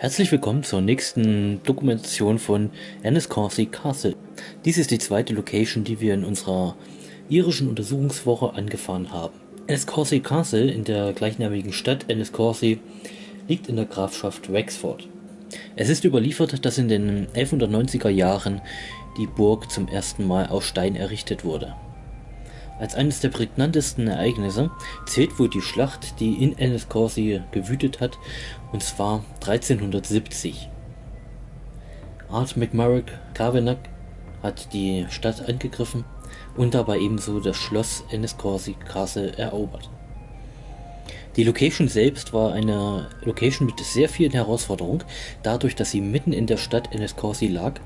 Herzlich willkommen zur nächsten Dokumentation von Enniscorthy Castle. Dies ist die zweite Location, die wir in unserer irischen Untersuchungswoche angefahren haben. Enniscorthy Castle in der gleichnamigen Stadt Enniscorthy liegt in der Grafschaft Wexford. Es ist überliefert, dass in den 1190er Jahren die Burg zum ersten Mal aus Stein errichtet wurde. Als eines der prägnantesten Ereignisse zählt wohl die Schlacht, die in Enniscorthy gewütet hat, und zwar 1370. Art McMurrough Kavanagh hat die Stadt angegriffen und dabei ebenso das Schloss Enniscorthy Castle erobert. Die Location selbst war eine Location mit sehr vielen Herausforderungen, dadurch, dass sie mitten in der Stadt Enniscorthy lag.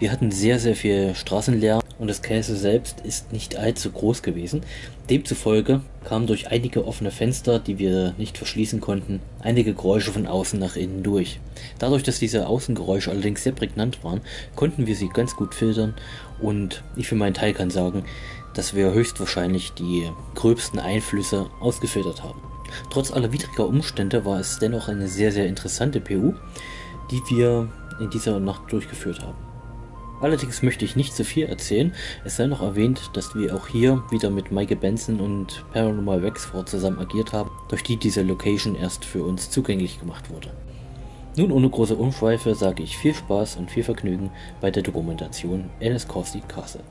Wir hatten sehr viel Straßenlärm. Und das Castle selbst ist nicht allzu groß gewesen. Demzufolge kamen durch einige offene Fenster, die wir nicht verschließen konnten, einige Geräusche von außen nach innen durch. Dadurch, dass diese Außengeräusche allerdings sehr prägnant waren, konnten wir sie ganz gut filtern. Und ich für meinen Teil kann sagen, dass wir höchstwahrscheinlich die gröbsten Einflüsse ausgefiltert haben. Trotz aller widriger Umstände war es dennoch eine sehr interessante PU, die wir in dieser Nacht durchgeführt haben. Allerdings möchte ich nicht so viel erzählen, es sei noch erwähnt, dass wir auch hier wieder mit Mike Benson und Paranormal Wexford zusammen agiert haben, durch die diese Location erst für uns zugänglich gemacht wurde. Nun ohne große Umschweife sage ich viel Spaß und viel Vergnügen bei der Dokumentation Enniscorthy Castle.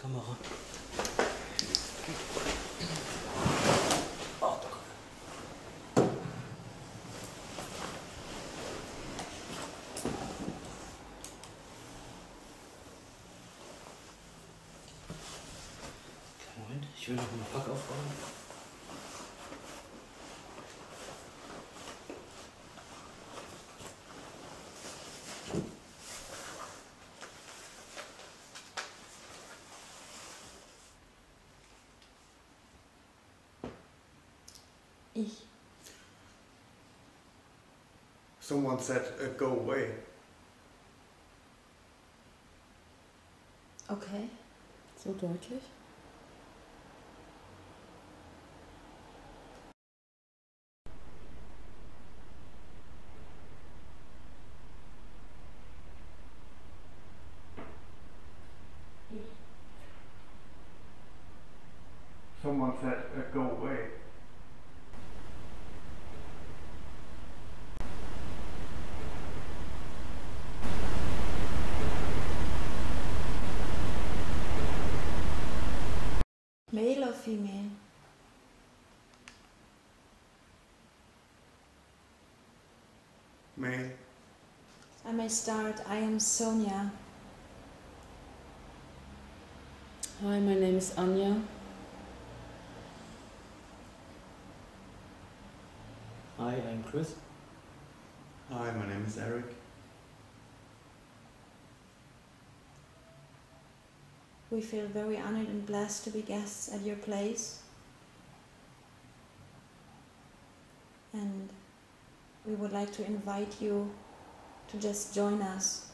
Kamera. Moment, ich will noch einen Pack aufbauen. Someone said, go away. Okay, so deutlich. Someone said, go away. Male or female? Male. I may start. I am Sonia. Hi, my name is Anya. Hi, I'm Chris. Hi, my name is Eric. We feel very honored and blessed to be guests at your place. And we would like to invite you to just join us.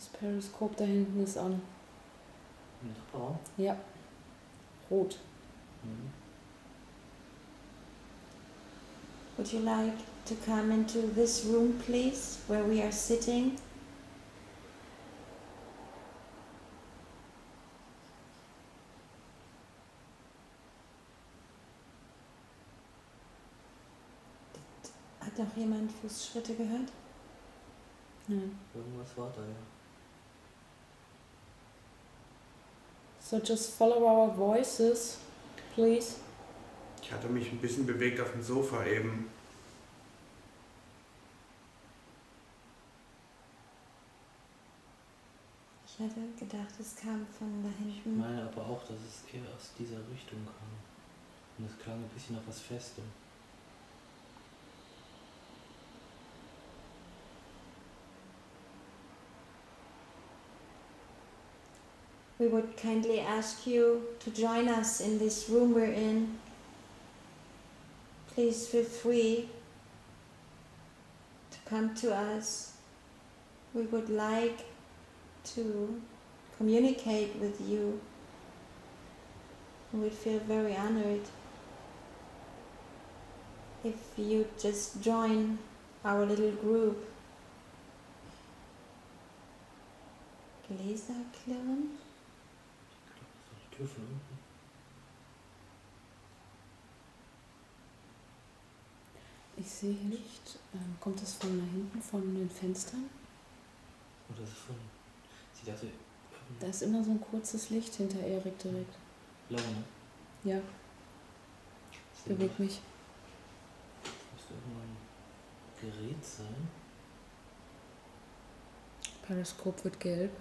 Das Periskop da hinten ist an. Noch braun? Ja. Rot. Mhm. Would you like to come into this room, please, where we are sitting? Hat noch jemand Fußschritte gehört? Nein. Irgendwas war da, ja. So just follow our voices, please. Ich hatte mich ein bisschen bewegt auf dem Sofa eben. Ich hatte gedacht, es kam von da hinten. Ich meine aber auch, dass es eher aus dieser Richtung kam. Und es klang ein bisschen nach was Festem. We would kindly ask you to join us in this room we're in. Please feel free to come to us. We would like to communicate with you. We feel very honored if you just join our little group. Gläser klirren. Ich sehe Licht. Kommt das von da hinten, von den Fenstern? Oder ist es von... Sie dachte... Da ist immer so ein kurzes Licht hinter Erik direkt. Blau, ne? Ja. Das bewegt mich. Das müsste irgendein Gerät sein. Periskop wird gelb.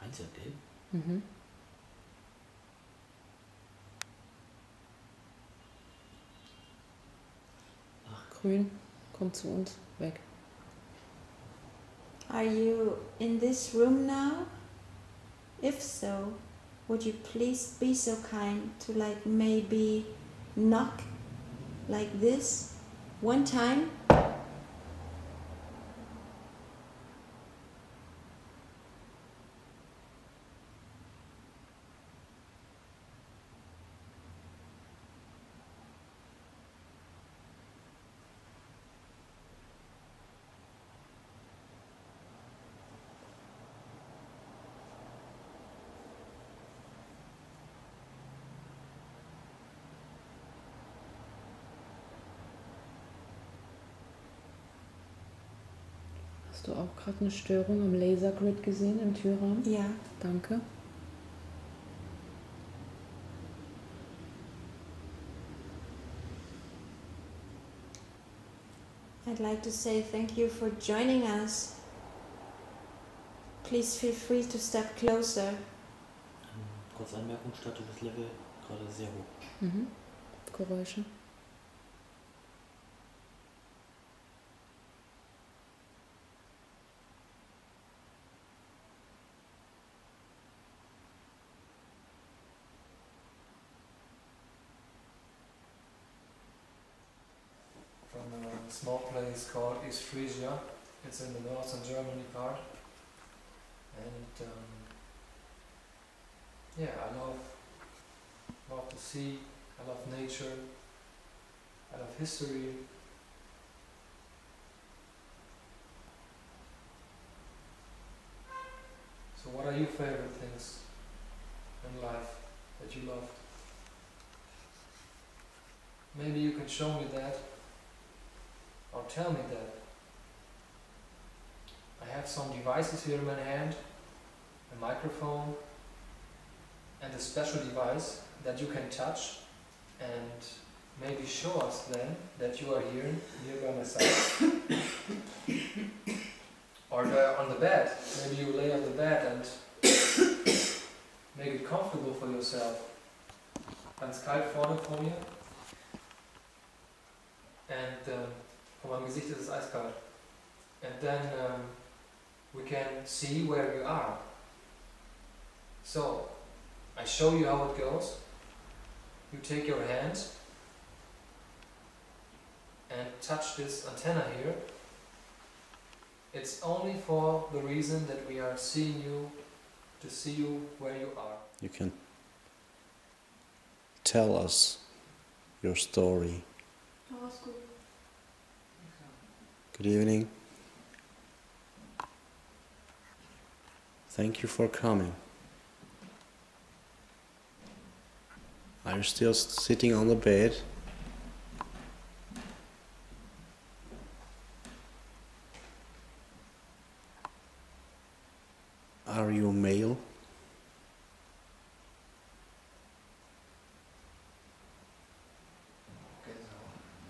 Eins wird gelb? Mhm. Grün, komm zu uns, weg. Are you in this room now? If so, would you please be so kind to like maybe knock like this one time? Hast du auch gerade eine Störung am Lasergrid gesehen, im Türraum? Ja. Danke. I'd like to say thank you for joining us. Please feel free to step closer. Kurze Anmerkung, Status des Level gerade sehr hoch. Mhm. Geräusche. Small place called East Frisia. It's in the northern Germany part, and yeah, I love the sea, I love nature, I love history. So what are your favorite things in life that you love? Maybe you can show me that. Or tell me that. I have some devices here in my hand, a microphone and a special device that you can touch and maybe show us then that you are here by my side. Or on the bed, maybe you lay on the bed and make it comfortable for yourself. Ganz kalt vorne vor mir. And von meinem Gesicht ist es eiskalt. And then we can see where you are. So, I show you how it goes. You take your hand and touch this antenna here. It's only for the reason that we are seeing you, to see you where you are. You can tell us your story. Oh, that's good. Good evening. Thank you for coming. Are you still sitting on the bed? Are you male?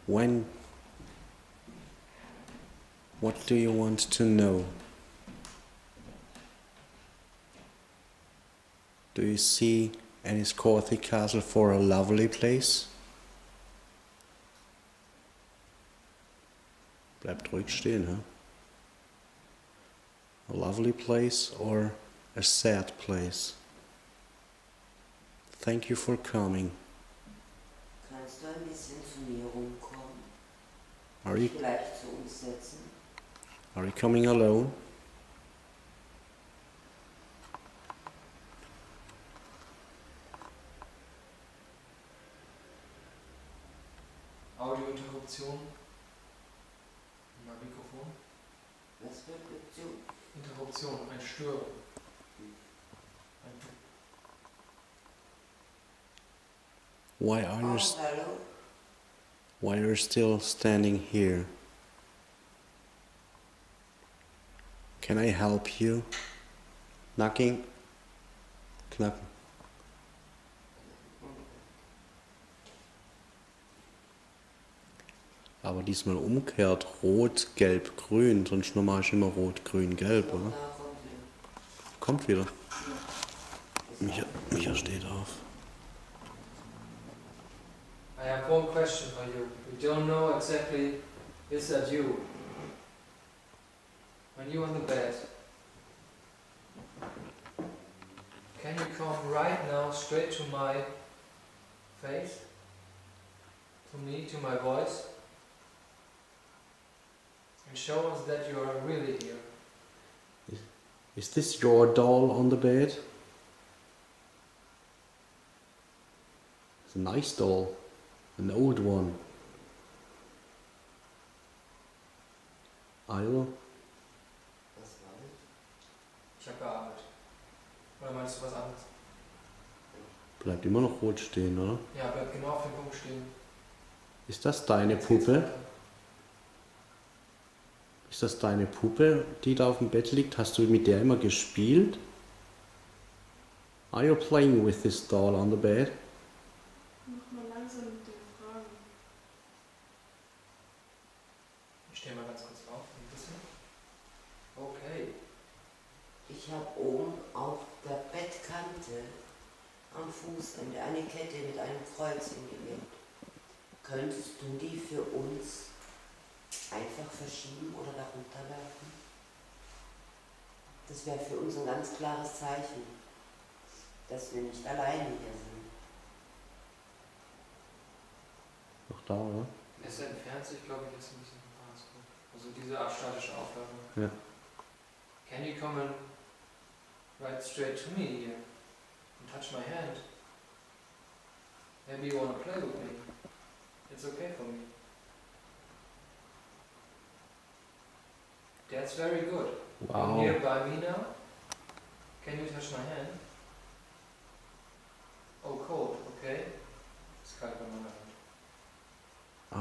When? What do you want to know? Do you see Enniscorthy Castle for a lovely place? Bleibt ruhig stehen, huh? A lovely place or a sad place? Thank you for coming. Kannst du ein bisschen zu mir rumkommen? Are you, vielleicht zu uns setzen? Are you coming alone? Audiointerruption. Mein Mikrofon. Was für Interruption? Interruption, ein Störung. Why are you still standing here? Can I help you? Knocking. Knacken. Aber diesmal umkehrt, rot, gelb, grün, sonst normal ist immer rot, grün, gelb, oder? Kommt wieder. Micha steht auf. I have one question for you. We don't know exactly, is that you? When you're on the bed, can you come right now straight to my face? To me, to my voice? And show us that you are really here. Is this your doll on the bed? It's a nice doll, an old one. Ayla? Was war das? Ich hab gearbeitet. Oder meinst du was anderes? Bleibt immer noch rot stehen, oder? Ja, bleibt genau auf dem Punkt stehen. Ist das deine Puppe? Ist das deine Puppe, die da auf dem Bett liegt? Hast du mit der immer gespielt? Are you playing with this doll on the bed? Mach mal langsam mit den Fragen. Ich stehe mal ganz kurz auf, ein bisschen. Okay. Ich habe oben auf der Bettkante am Fuß eine Kette mit einem Kreuz hingelegt. Könntest du die für uns einfach verschieben oder darunter werfen? Das wäre für uns ein ganz klares Zeichen, dass wir nicht alleine hier sind. Noch da, oder? Es entfernt sich, glaube ich, jetzt ein bisschen vom Hausdruck. Also diese statische Aufladung. Ja. Can you come and right straight to me here and touch my hand? Maybe you want to play with me. It's okay for me. That's very good. Wow. You're nearby me now. Can you touch my hand? Oh, cold, okay. It's kind of on my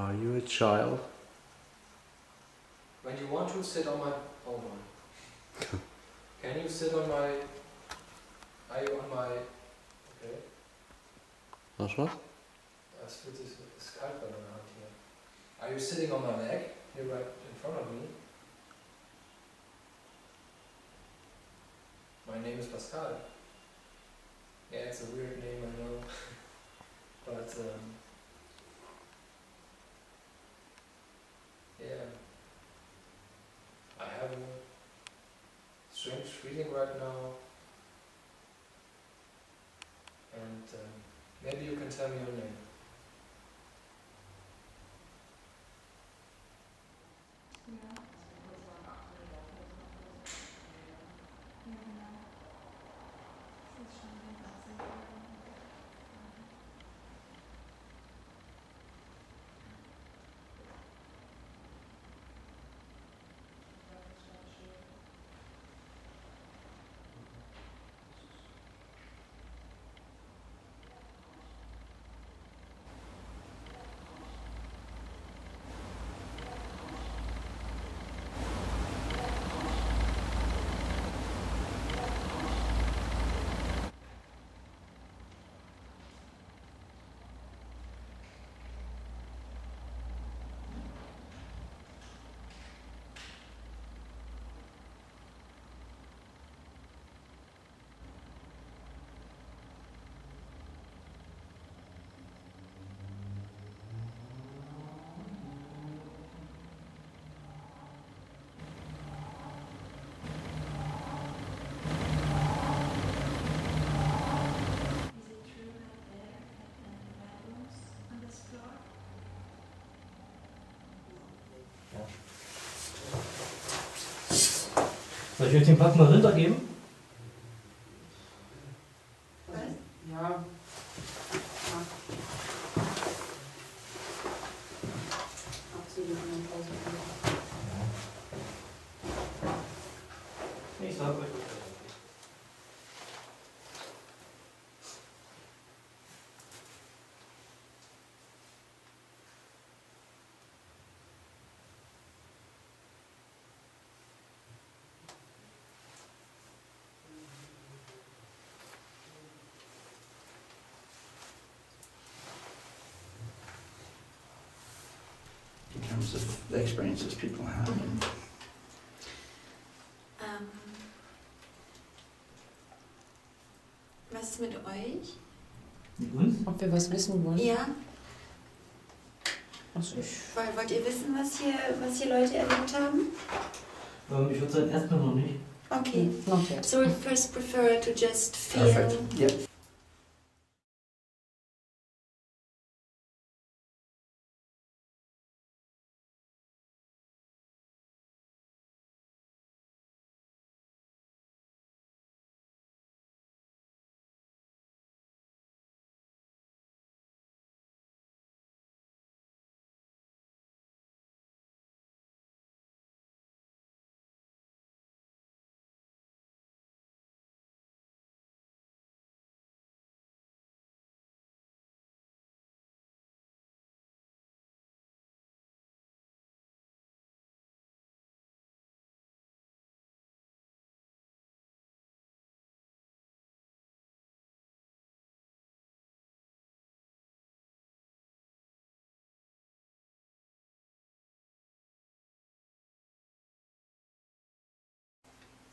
hand. Are you a child? When you want to sit on my... Oh my. Can you sit on my... Are you on my... Okay. That's what? It's kind of on my hand here. Are you sitting on my leg? You're right in front of me. My name is Pascal. Yeah, it's a weird name, I know. But, yeah. I have a strange feeling right now. And maybe you can tell me your name. Yeah. Soll ich euch den Pack mal runtergeben? Ja. Ich sag euch. In terms of the experiences people have. Was ist mit euch? Mit uns? Ob wir was wissen wollen? Ja. Also wollt ihr wissen, was hier Leute erlebt haben? Ich würde sagen, erstmal noch nicht. Okay. Not yet. So we first prefer to just feel. Perfect. Yep.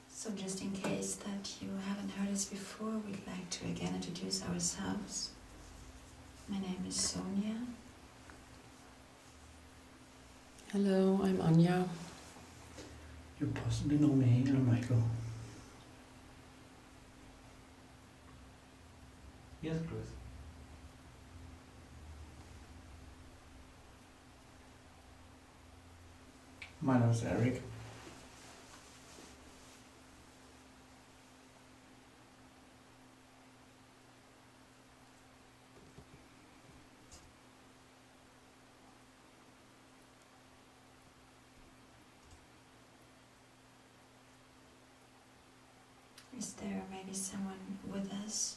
So just in case that you haven't heard us before, we'd like to again introduce ourselves. My name is Sonia. Hello, I'm Anya. You possibly know me or Michael. Yes, Chris. My name is Eric. Is there maybe someone with us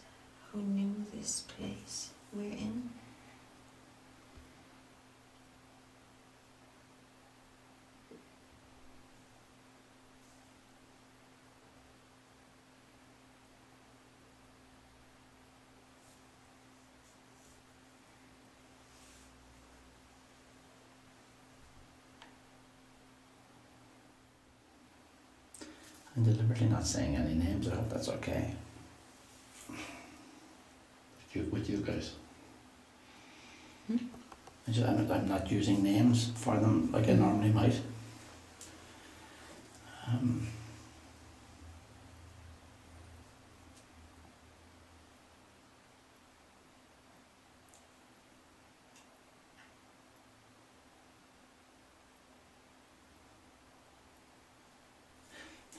who knew this place we're in? I'm deliberately not saying any names, I hope that's okay. With you guys. Hmm? I'm not using names for them like I normally might.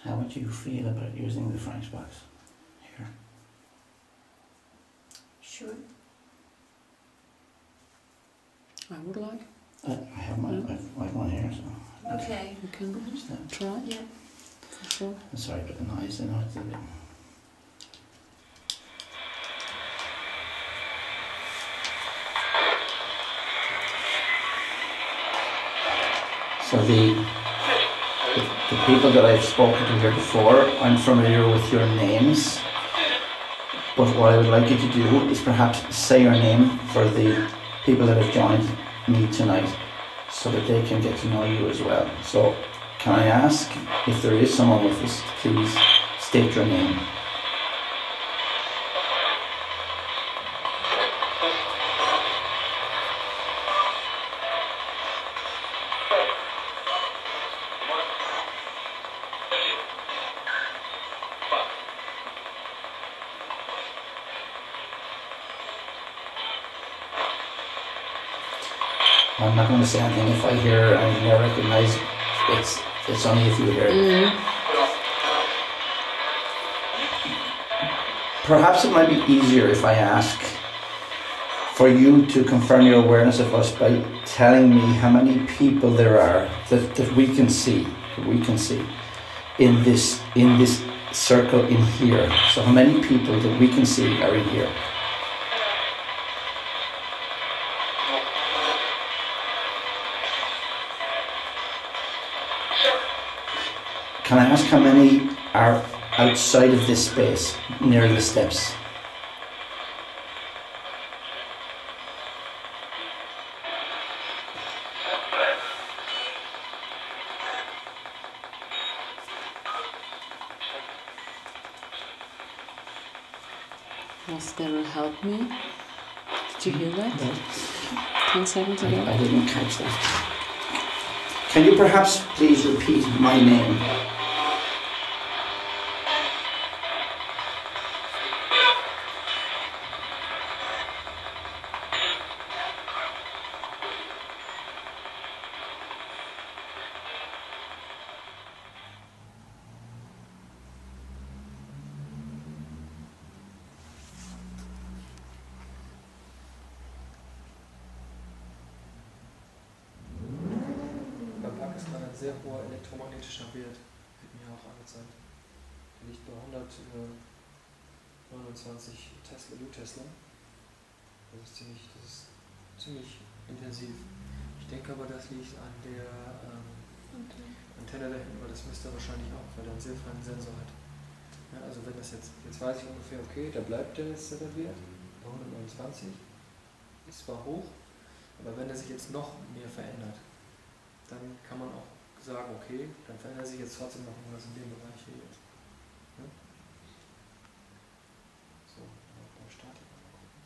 How would you feel about using the Frank's box here? Sure. I would like. I have my one here, so. Okay. You can try. Yeah. For sure. I'm sorry, but the noise, it's a bit. So the people that I've spoken to here before, I'm familiar with your names, but what I would like you to do is perhaps say your name for the people that have joined me tonight, so that they can get to know you as well. So, can I ask, if there is someone with us, please state your name. I'm not going to say anything if I hear anything I recognize. It's only if you hear it. Mm-hmm. Perhaps it might be easier if I ask for you to confirm your awareness of us by telling me how many people there are that we can see, in this circle in here. So how many people that we can see are in here? Can I ask how many are outside of this space, near the steps? That will help me. Did you hear that? Yeah. 10 seconds ago. I didn't catch that. Can you perhaps please repeat my name? Sehr hoher elektromagnetischer Wert, wird mir auch angezeigt. Der liegt bei 129 Tesla, U-Tesla. Das ist ziemlich intensiv. Ich denke aber, das liegt an der Antenne da hinten, weil das müsste wahrscheinlich auch, weil er einen sehr feinen Sensor hat. Ja, also wenn das jetzt weiß ich ungefähr, okay, da bleibt der letzte Wert bei 129. Ist zwar hoch, aber wenn er sich jetzt noch mehr verändert, dann kann man auch sagen, okay, dann verändert sich jetzt trotzdem noch irgendwas in dem Bereich hier jetzt. Ja? So, dann startet man mal gucken.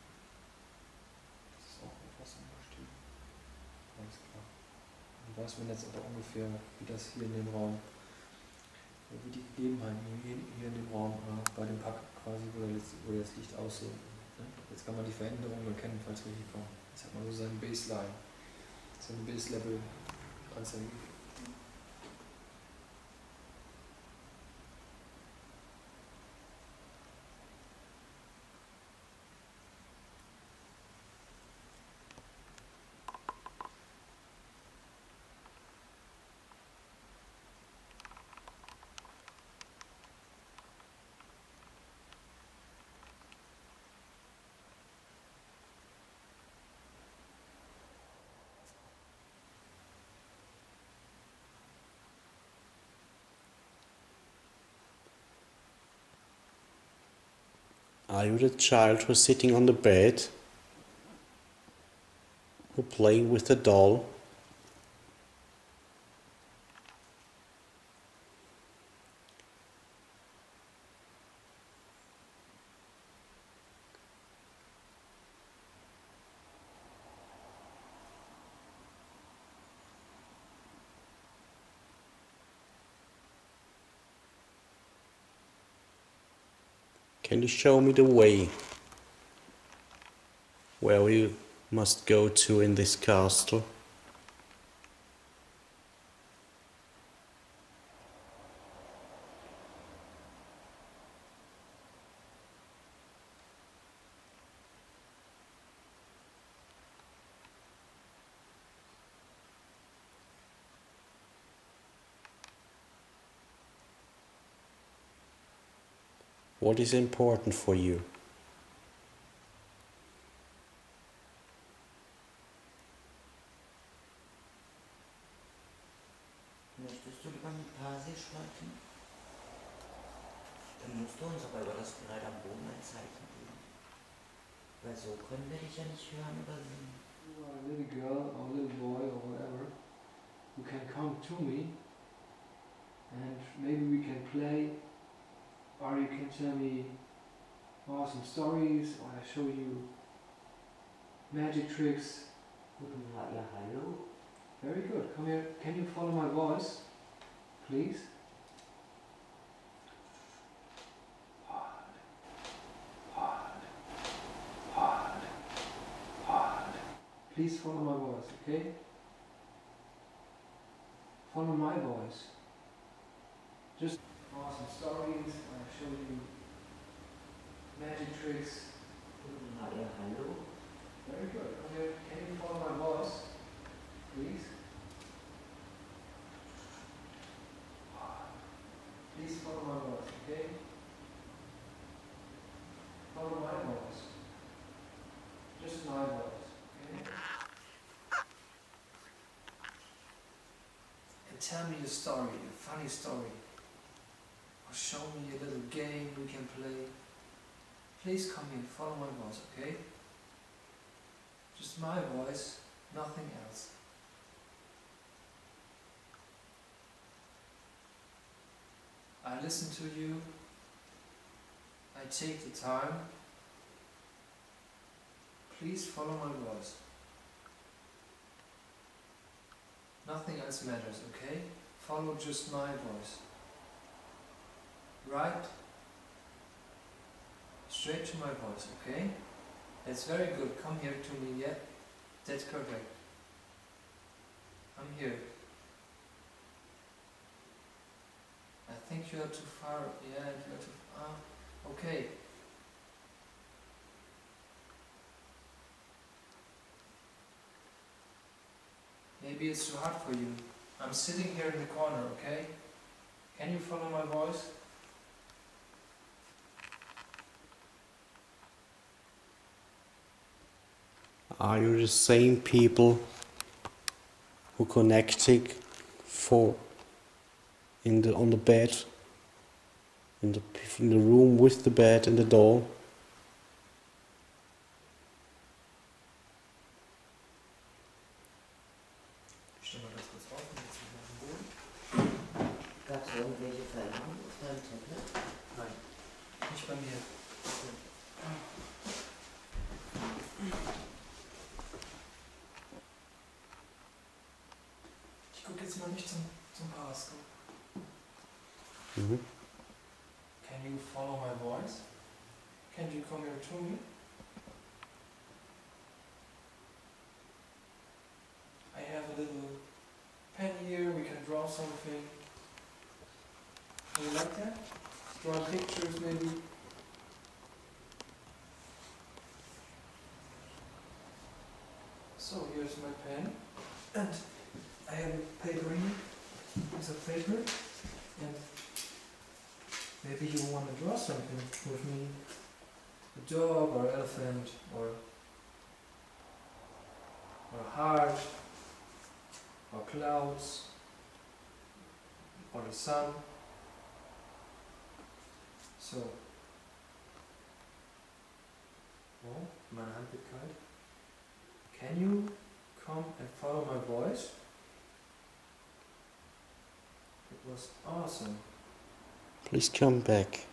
Das ist auch etwas angestiegen. Alles klar. Dann weiß man jetzt aber ungefähr, wie das hier in dem Raum, wie die Gegebenheiten hier in dem Raum bei dem Pack quasi, wo das Licht aussehen. Ne? Jetzt kann man die Veränderungen erkennen, falls wir hier kommen. Jetzt hat man so seinen Baseline, seinen Base-Level anzeigen. Are you the child who's sitting on the bed, who's playing with the doll? Can you show me the way where we must go to in this castle? What is important for you? Möchtest du lieber mit Parsi sprechen? Dann musst du uns aber über das Gerät am Boden ein Zeichen geben. Weil so können wir dich ja nicht hören oder sehen. You are a little girl or a little boy or whatever. You can come to me and maybe we can play. Or you can tell me awesome stories, or I show you magic tricks. Hello. Very good. Come here. Can you follow my voice, please? Please follow my voice, okay? Follow my voice. Just. Awesome stories, I show you magic tricks. I don't handle. Very good. Okay, can you follow my voice, please? Please follow my voice, okay? Follow my voice. Just my voice, okay? And tell me your story, a funny story. Or show me a little game we can play. Please come in, follow my voice, okay? Just my voice, nothing else. I listen to you. I take the time. Please follow my voice. Nothing else matters, okay? Follow just my voice. Right? Straight to my voice, okay? That's very good. Come here to me, yeah? That's correct. I'm here. I think you are too far. Yeah, you are too far. Okay. Maybe it's too hard for you. I'm sitting here in the corner, okay? Can you follow my voice? Are you the same people who connected for on the bed, in the room with the bed and the door? So here's my pen, and I have a paper in it, piece of paper, and maybe you want to draw something with me, a dog or elephant or a heart or clouds or the sun. So, oh, meine Hand wird kalt. Can you come and follow my voice? It was awesome. Please come back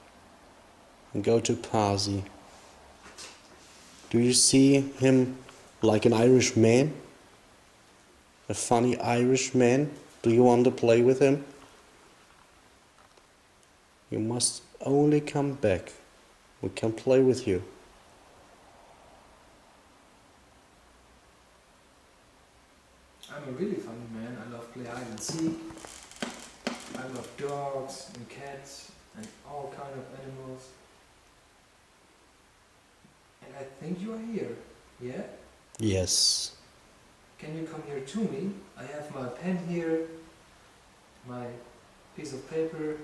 and go to Parsi. Do you see him like an Irish man? A funny Irish man? Do you want to play with him? You must only come back. We can play with you. I'm a really funny man. I love play hide and seek. I love dogs and cats and all kind of animals. And I think you are here, yeah? Yes. Can you come here to me? I have my pen here, my piece of paper.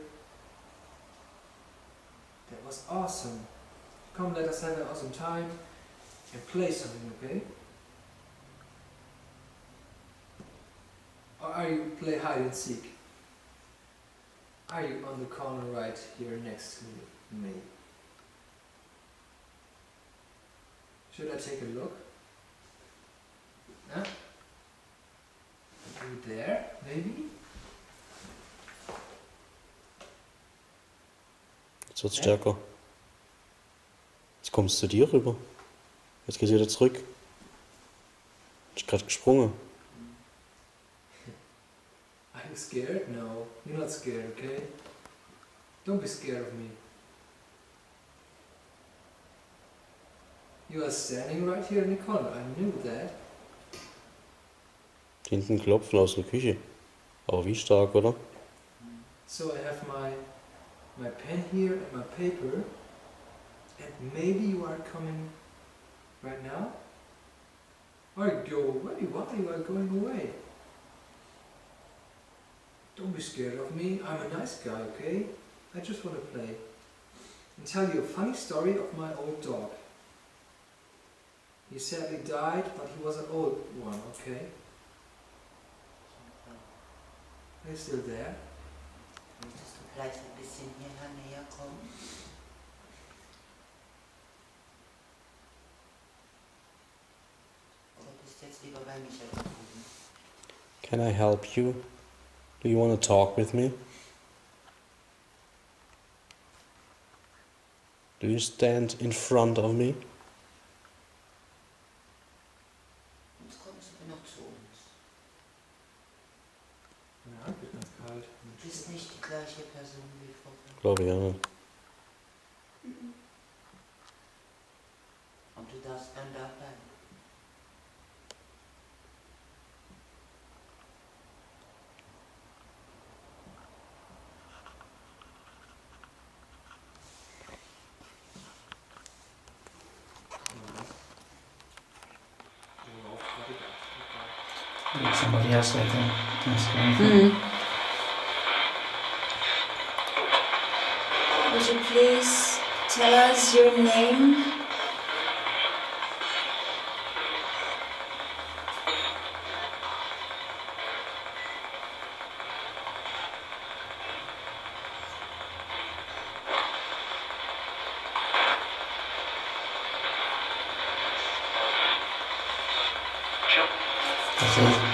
That was awesome. Come, let us have an awesome time and play something, okay? Or are you play hide and seek? Are you on the corner right here next to me? Should I take a look? Huh? Are you there, maybe? Jetzt wird's stärker. Jetzt kommst du dir rüber. Jetzt geht's wieder zurück. Ich bin gerade gesprungen. Are you scared? No, you're not scared, okay? Don't be scared of me. You are standing right here in the corner, I knew that. Hinten klopfen aus der Küche. Aber wie stark, oder? So I have my pen here and my paper. that maybe you are coming right now? Or go away while you are going away. Don't be scared of me, I'm a nice guy, okay? I just want to play and tell you a funny story of my old dog. He sadly died, but he was an old one, okay? Are you still there? Möchtest du vielleicht ein bisschen hierher näher kommen? Oder bist jetzt lieber bei Michael geblieben? Can I help you? Do you want to talk with me? Do you stand in front of me? Glaube ich auch nicht. Und du darfst dann da bleiben. Somebody else right there. Mm-hmm. Would you please tell us your name?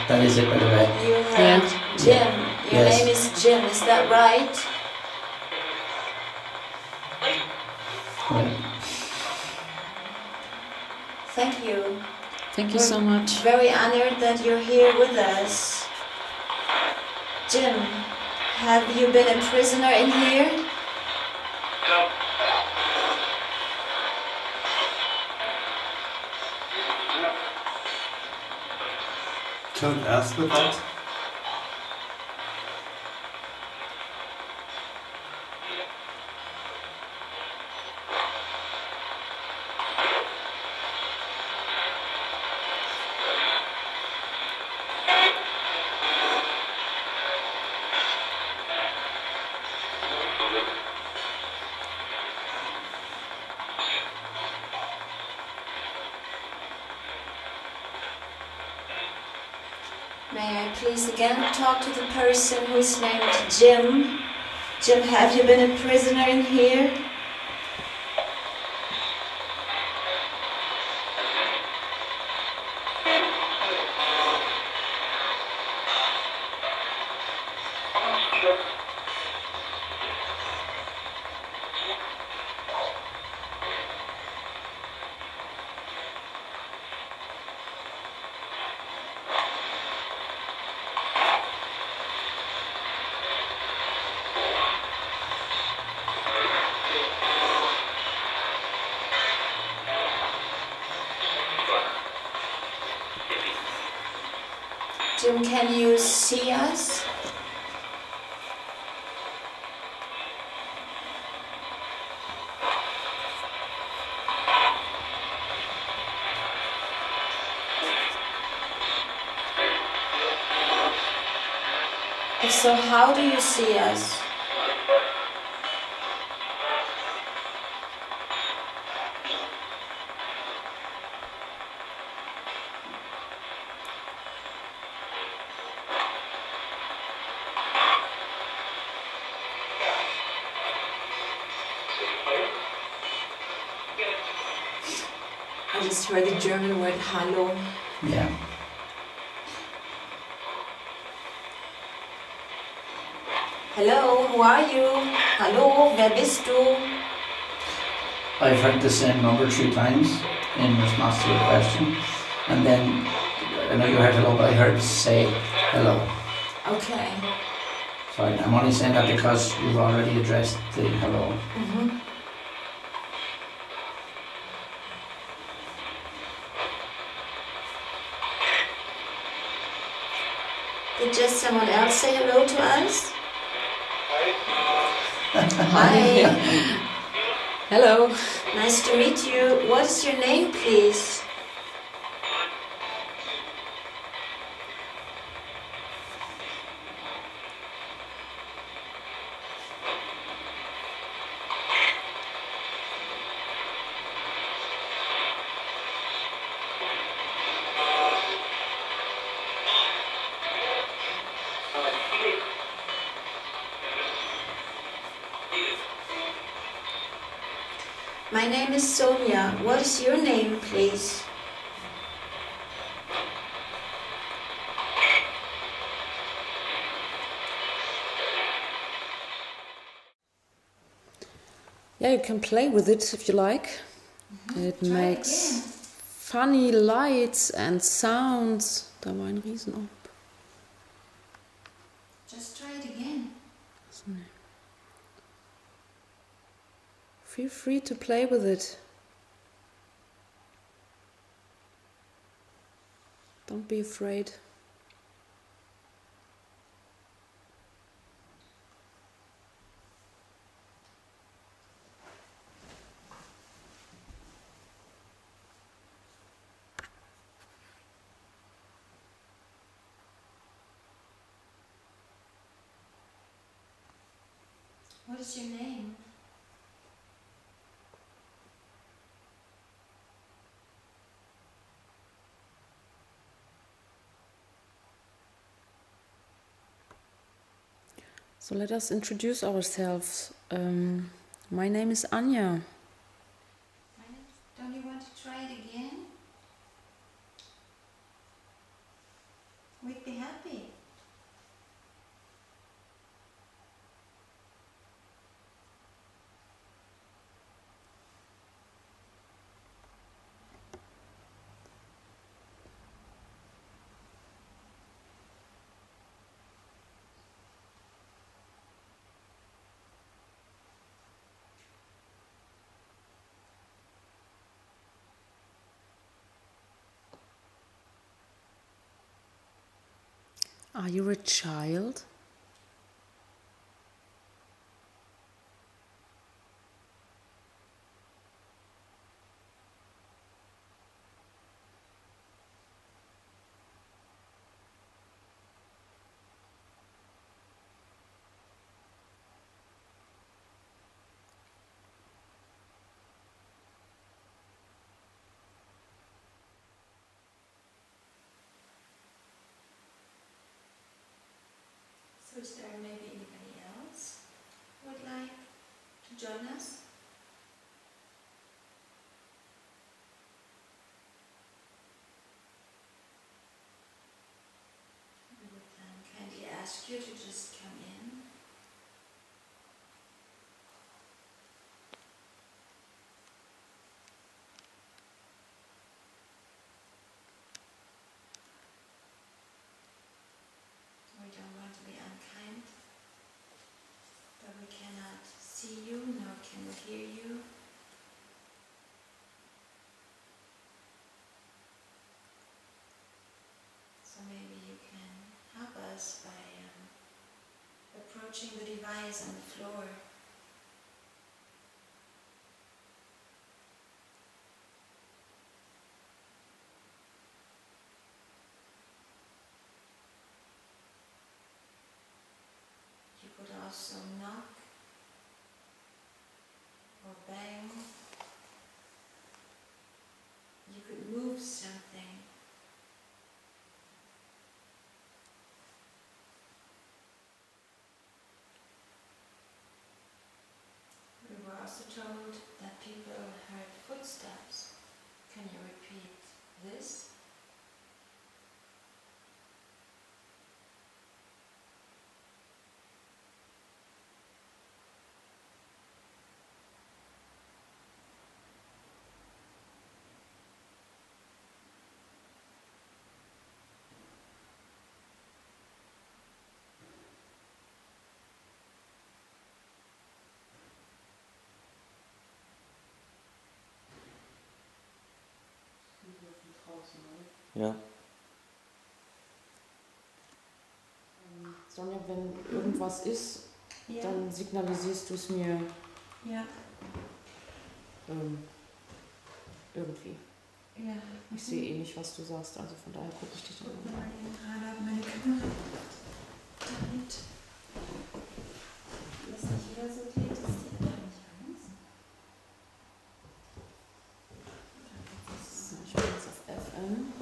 That is it, by the way. You have Jim. Your name is Jim, is that right? Thank you. Thank you so much. Very honored that you're here with us. Jim, have you been a prisoner in here? No. Don't ask for that. Please again talk to the person who is named Jim. Jim, have you been a prisoner in here? Jim, can you see us? If so, how do you see us? The German word hallo. Yeah. Hello, who are you? Hallo, wer bist du? I've heard the same number 3 times in response to your question. And then, I know you heard hello, but I heard say hello. Okay. Sorry, I'm only saying that because you've already addressed the hello. Mm-hmm. Just someone else say hello to us? Hi. Hi. Hello. Nice to meet you. What is your name, please? My name is Sonia. What is your name, please? Yeah, you can play with it if you like. Mm-hmm. It makes funny lights and sounds. Da war ein Riesenop. Just try it again. Feel free to play with it. Don't be afraid. What is your name? So let us introduce ourselves. My name is Anja. Don't you want to try it again? We'd be happy. Are you a child? Is there maybe anybody else who would like to join us? We would kindly ask you to just come in. Watching the device on the floor. You could also knock or bang. You could move something. Also told that people heard footsteps. Can you repeat this? Ja. Sonja, wenn irgendwas ist, ja, dann signalisierst du es mir. Ja. irgendwie. Ja. Ich sehe eh nicht, was du sagst, also von daher gucke ich dich dann mal. Gerade meine Kamera. Damit. Dass nicht jeder so geht, dass die da nicht Angst. So, ich bin jetzt auf FM.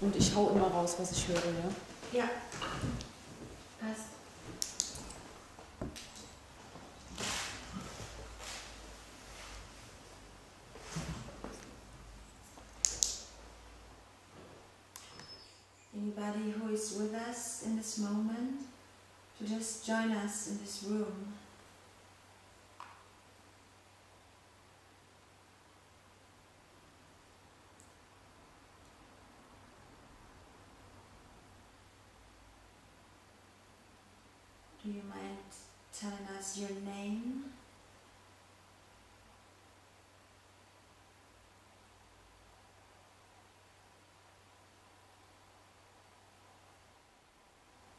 Und ich hau immer raus, was ich höre, ja? Ja. Passt. Anybody who is with us in this moment, to just join us in this room. Do you mind telling us your name?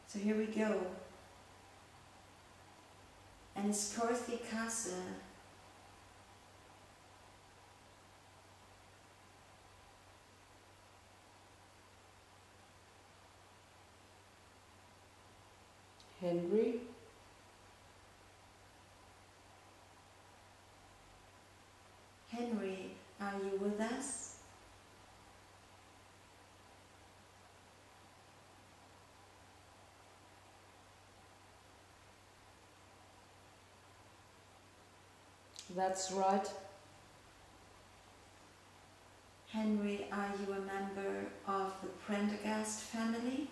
So here we go. Enniscorthy Castle. Henry. Henry, are you with us? That's right. Henry, are you a member of the Prendergast family?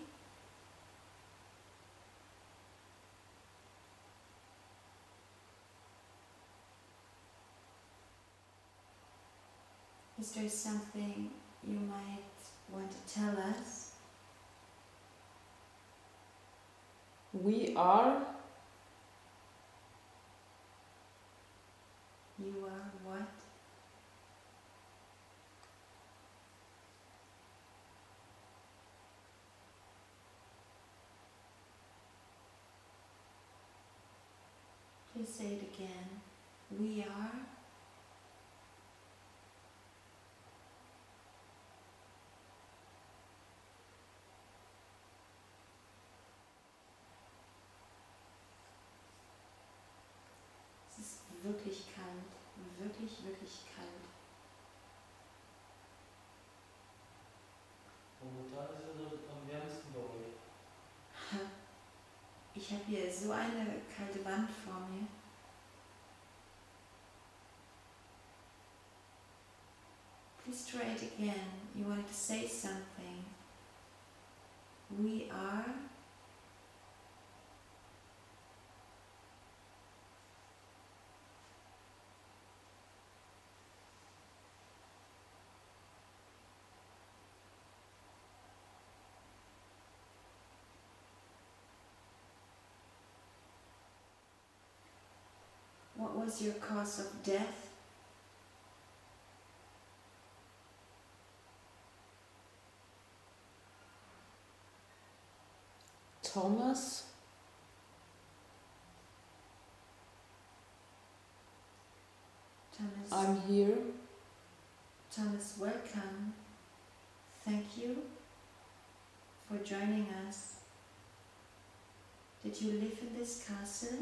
Is there something you might want to tell us? We are. You are what? Please say it again. We are. Wirklich kalt, wirklich, wirklich kalt. Und da ist es am wärmsten bei euch. Ich habe hier so eine kalte Wand vor mir. Please try it again. You wanted to say something. We are. What was your cause of death? Thomas? Thomas. I'm here. Thomas, welcome. Thank you for joining us. Did you live in this castle?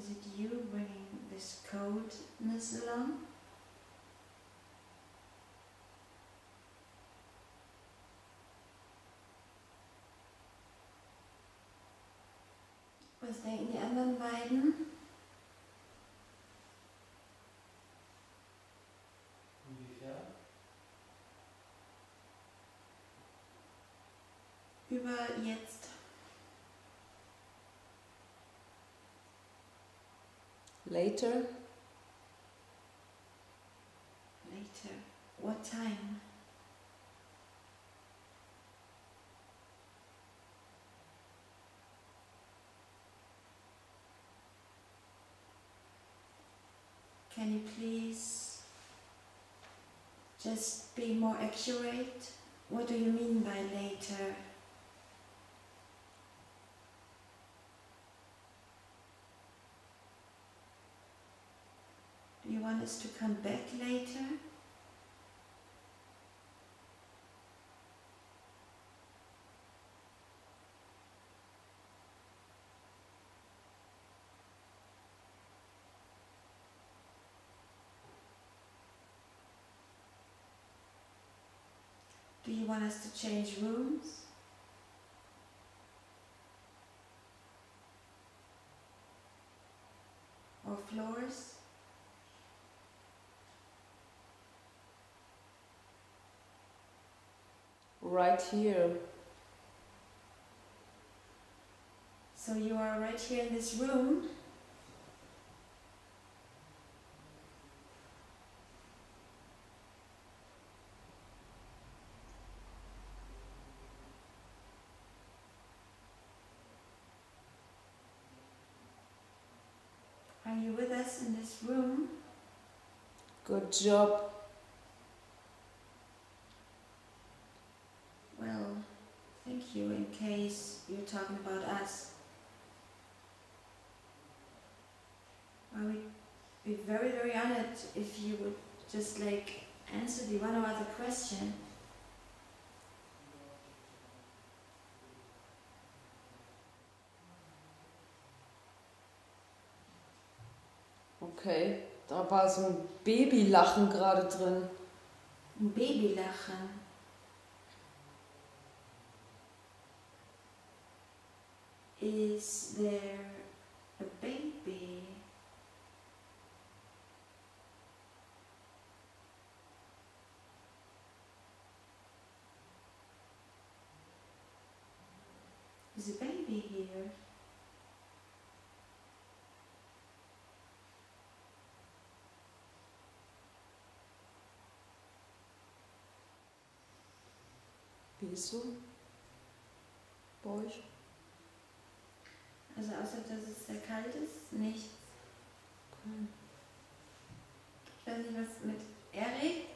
Is it you bringing this coldness along? Was denken die anderen beiden? Inwiefern? Über jetzt. Later. Later. What time? Can you please Just be more accurate. What do you mean by later? Do you want us to come back later? Do you want us to change rooms? Or floors? Right here. So you are right here in this room? With us in this room. Good job. Well, thank you in case you're talking about us. I would be very, very honored if you would just like answer the one or other question. Okay, da war so ein Babylachen gerade drin. Ein Babylachen? Is there a baby? Is a baby here? Wieso? Bei euch? Also außer, dass es sehr kalt ist, nichts. Okay. Ich weiß nicht, was mit Erik?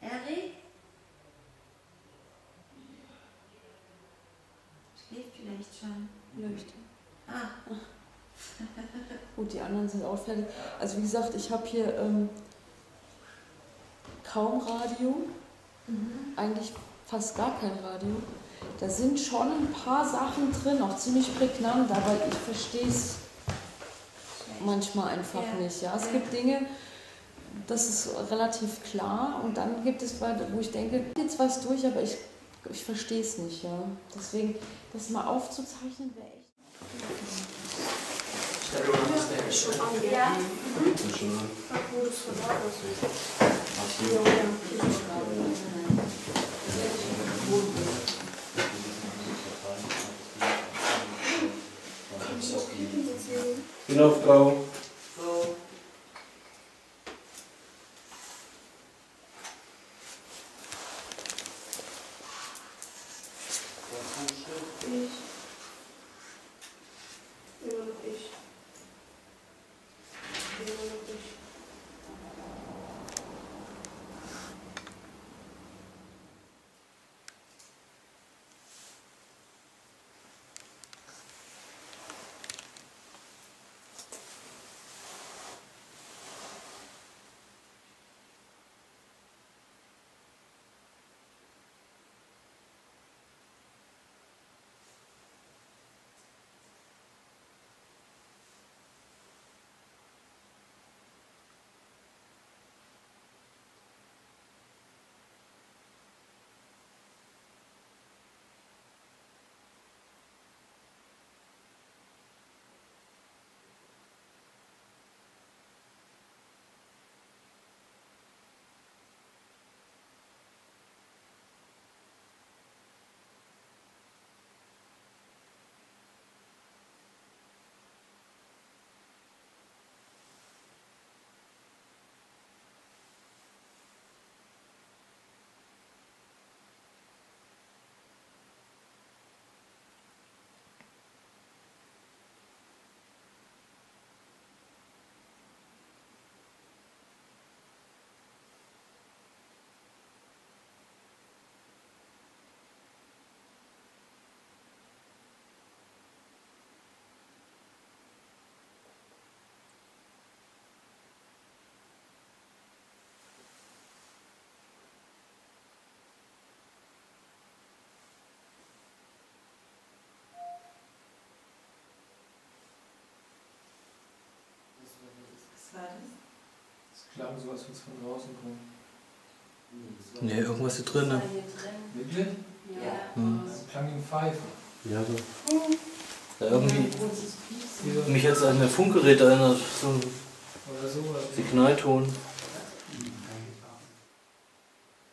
Erik? Schläft vielleicht schon. Vielleicht. Ah. Gut, die anderen sind auch fertig. Also wie gesagt, ich habe hier... kaum Radio, eigentlich fast gar kein Radio. Da sind schon ein paar Sachen drin, auch ziemlich prägnant, aber ich verstehe es manchmal einfach nicht. Ja? Es gibt Dinge, das ist relativ klar, und dann gibt es, wo ich denke, jetzt war es durch, aber ich verstehe es nicht. Ja? Deswegen, das mal aufzuzeichnen, wäre echt... Genau, Frau. Klang so, als würde es von draußen kommen. Ne, irgendwas ist drin. Wirklich? Ja. Klang wie ein Pfeife. Ja, so. Da irgendwie. Mich jetzt an ein Funkgerät erinnert. So ein Signalton.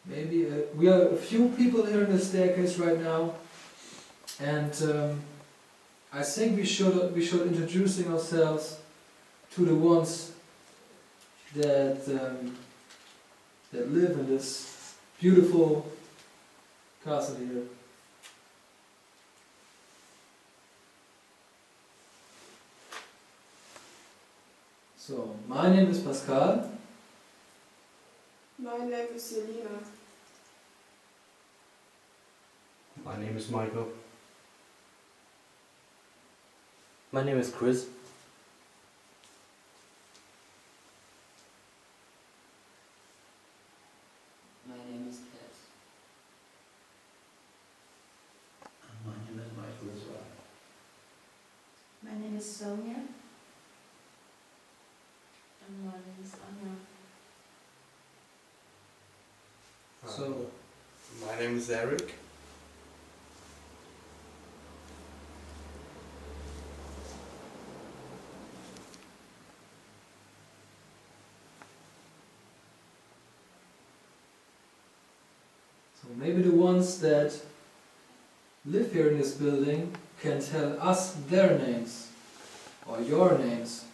Maybe we are a few people here in the staircase right now, and I think we should introducing ourselves to the ones that that live in this beautiful castle here. So my name is Pascal. My name is Selina. My name is Michael. My name is Chris. My name is Ted. And my name is Michael as well. My name is Sonia. And my name is Anna. So, my name is Eric. So maybe the ones that live here in this building can tell us their names or your names.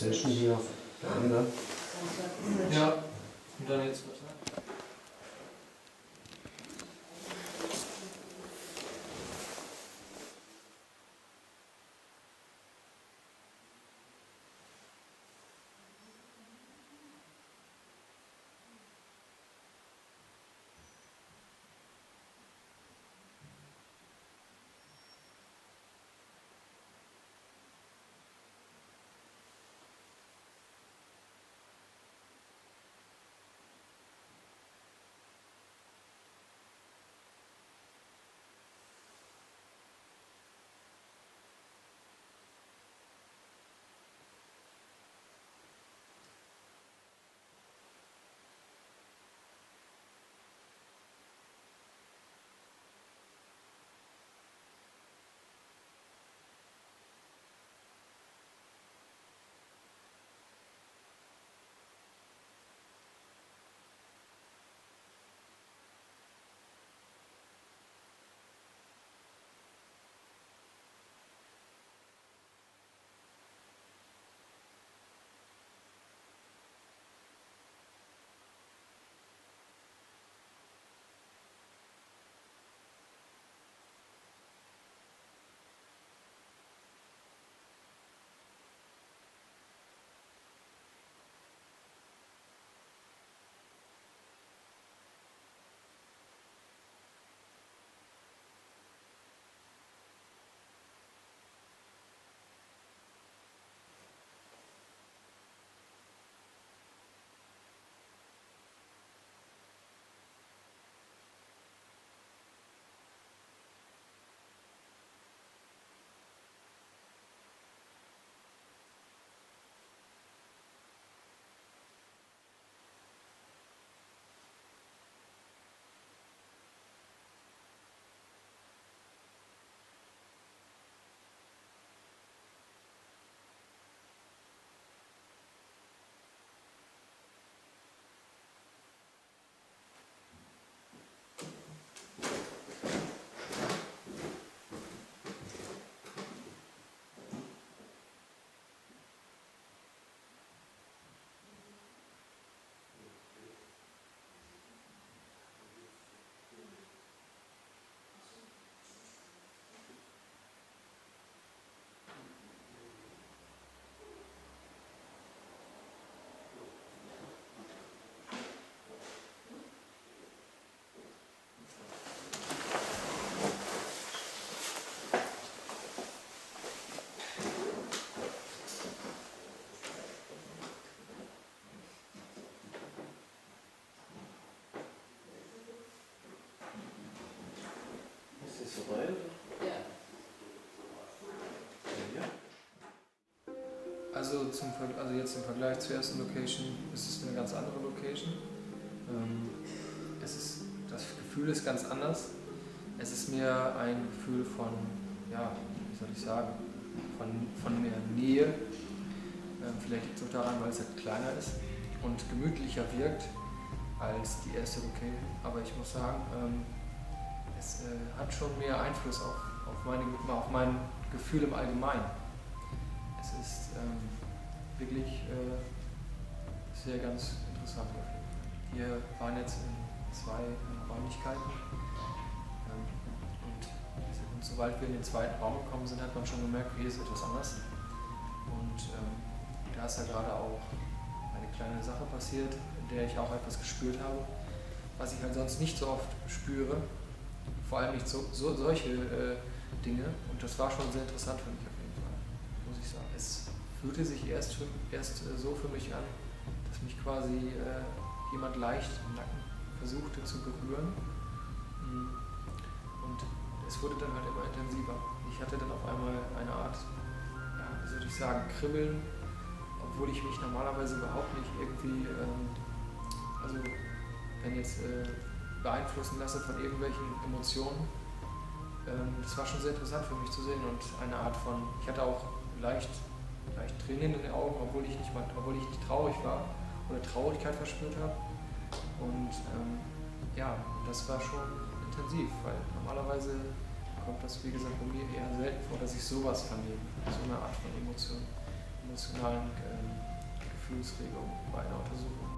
Session hier auf der anderen. Ja, und dann jetzt weiter. also jetzt im Vergleich zur ersten Location ist es eine ganz andere Location. Das Gefühl ist ganz anders. Es ist mehr ein Gefühl von, ja, wie soll ich sagen, von mehr Nähe. Vielleicht liegt es auch daran, weil es halt kleiner ist und gemütlicher wirkt als die erste Location. Aber ich muss sagen, es hat schon mehr Einfluss auf mein Gefühl im Allgemeinen. Es ist wirklich sehr ganz interessant. Wir waren jetzt in zwei Räumlichkeiten und sobald wir in den zweiten Raum gekommen sind, hat man schon gemerkt, hier ist etwas anders. Und da ist ja gerade auch eine kleine Sache passiert, in der ich auch etwas gespürt habe, was ich halt sonst nicht so oft spüre. Vor allem nicht solche Dinge, und das war schon sehr interessant für mich auf jeden Fall, muss ich sagen. Es fühlte sich erst so für mich an, dass mich quasi jemand leicht im Nacken versuchte zu berühren, und es wurde dann halt immer intensiver. Ich hatte dann auf einmal eine Art, ja, wie soll ich sagen, Kribbeln, obwohl ich mich normalerweise überhaupt nicht irgendwie, also wenn jetzt beeinflussen lasse von irgendwelchen Emotionen. Das war schon sehr interessant für mich zu sehen, und eine Art von, ich hatte auch leicht Tränen in den Augen, obwohl ich nicht traurig war oder Traurigkeit verspürt habe. Und ja, das war schon intensiv, weil normalerweise kommt das, wie gesagt, bei mir eher selten vor, dass ich sowas vermehre, so eine Art von emotionalen Gefühlsregung bei einer Untersuchung.